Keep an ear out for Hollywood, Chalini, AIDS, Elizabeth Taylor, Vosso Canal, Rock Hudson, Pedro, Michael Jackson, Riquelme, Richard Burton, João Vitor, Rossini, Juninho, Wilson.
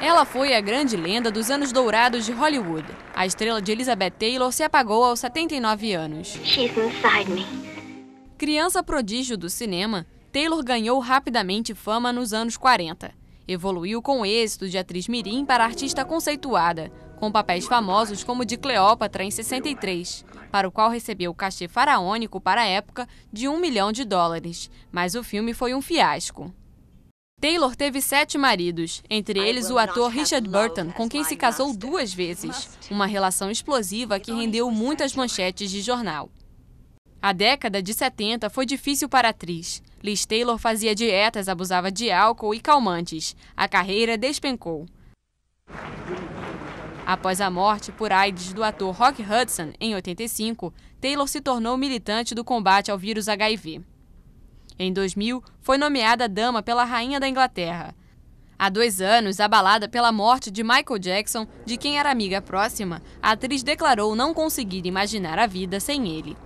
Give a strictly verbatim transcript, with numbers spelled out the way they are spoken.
Ela foi a grande lenda dos anos dourados de Hollywood. A estrela de Elizabeth Taylor se apagou aos setenta e nove anos. She's inside me. Criança prodígio do cinema, Taylor ganhou rapidamente fama nos anos quarenta. Evoluiu com êxito de atriz mirim para artista conceituada, com papéis famosos como o de Cleópatra em sessenta e três, para o qual recebeu o cachê faraônico para a época de um milhão de dólares. Mas o filme foi um fiasco. Taylor teve sete maridos, entre eles o ator Richard Burton, com quem se casou duas vezes. Uma relação explosiva que rendeu muitas manchetes de jornal. A década de setenta foi difícil para a atriz. Liz Taylor fazia dietas, abusava de álcool e calmantes. A carreira despencou. Após a morte por AIDS do ator Rock Hudson, em oitenta e cinco, Taylor se tornou militante do combate ao vírus agá i vê. Em dois mil, foi nomeada dama pela Rainha da Inglaterra. Há dois anos, abalada pela morte de Michael Jackson, de quem era amiga próxima, a atriz declarou não conseguir imaginar a vida sem ele.